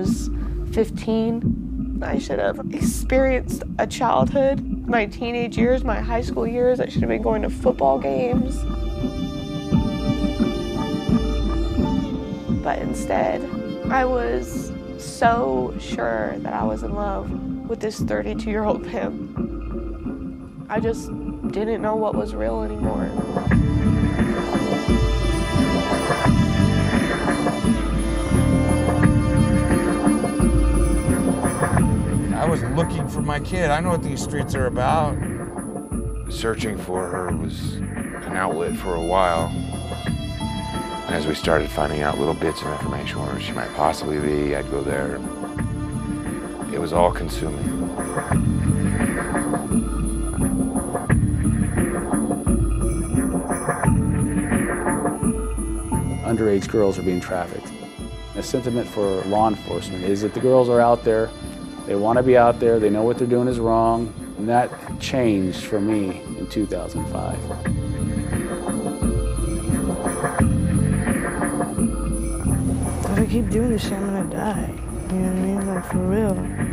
was 15. I should have experienced a childhood. My teenage years, my high school years, I should have been going to football games. But instead, I was so sure that I was in love with this 32-year-old pimp. I just didn't know what was real anymore. I was looking for my kid. I know what these streets are about. Searching for her was an outlet for a while. And as we started finding out little bits of information where she might possibly be, I'd go there. It was all consuming. Underage girls are being trafficked. The sentiment for law enforcement is that the girls are out there, they want to be out there, they know what they're doing is wrong, and that changed for me in 2005. If I keep doing this shit, I'm gonna die. You know what I mean? Like, for real.